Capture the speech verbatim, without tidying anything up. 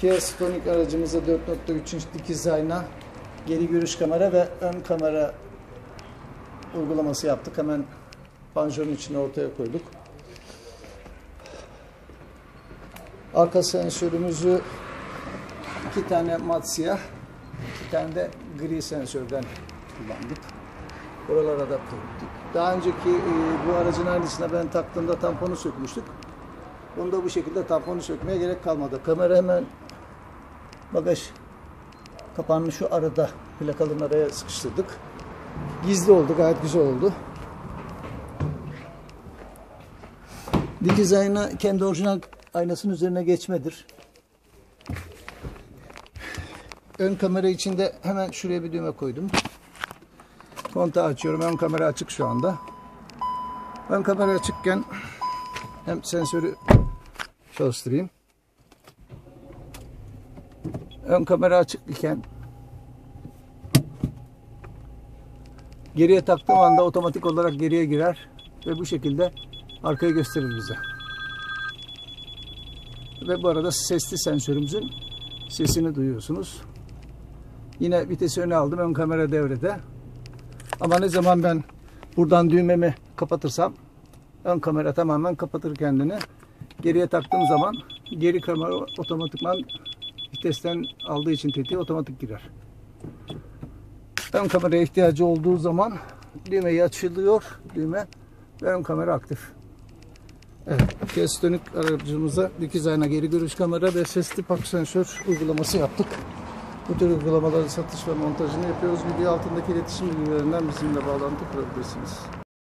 Kia Stonic aracımıza dört nokta üç inç dikiz ayna, geri görüş kamera ve ön kamera uygulaması yaptık. Hemen panjurun içine ortaya koyduk. Arka sensörümüzü iki tane mat siyah, iki tane de gri sensörden kullandık. Oralara adapte ettik. Daha önceki e, bu aracın aynısına ben taktığımda tamponu sökmüştük. Bunda bu şekilde tamponu sökmeye gerek kalmadı. Kamera hemen bagaj kapağının şu arada, plakalının araya sıkıştırdık. Gizli oldu, gayet güzel oldu. Dikiz ayna kendi orijinal aynasının üzerine geçmedir. Ön kamera için de hemen şuraya bir düğme koydum. Kontağı açıyorum. Ön kamera açık şu anda. Ön kamera açıkken hem sensörü çalıştırayım. Ön kamera açık iken geriye taktığım anda otomatik olarak geriye girer ve bu şekilde arkayı gösterir bize. Ve bu arada sesli sensörümüzün sesini duyuyorsunuz. Yine vitesi öne aldım. Ön kamera devrede. Ama ne zaman ben buradan düğmemi kapatırsam ön kamera tamamen kapatır kendini. Geriye taktığım zaman geri kamera otomatikman vitesten aldığı için tetiğe otomatik girer. Ön kameraya ihtiyacı olduğu zaman düğmeyi açılıyor. Düğme ve ön kamera aktif. Evet, Kia Stonic aracımıza dikiz ayna, geri görüş kamera ve sesli park sensör uygulaması yaptık. Bu tür uygulamaların satış ve montajını yapıyoruz. Video altındaki iletişim bilgilerinden bizimle bağlantı kurabilirsiniz.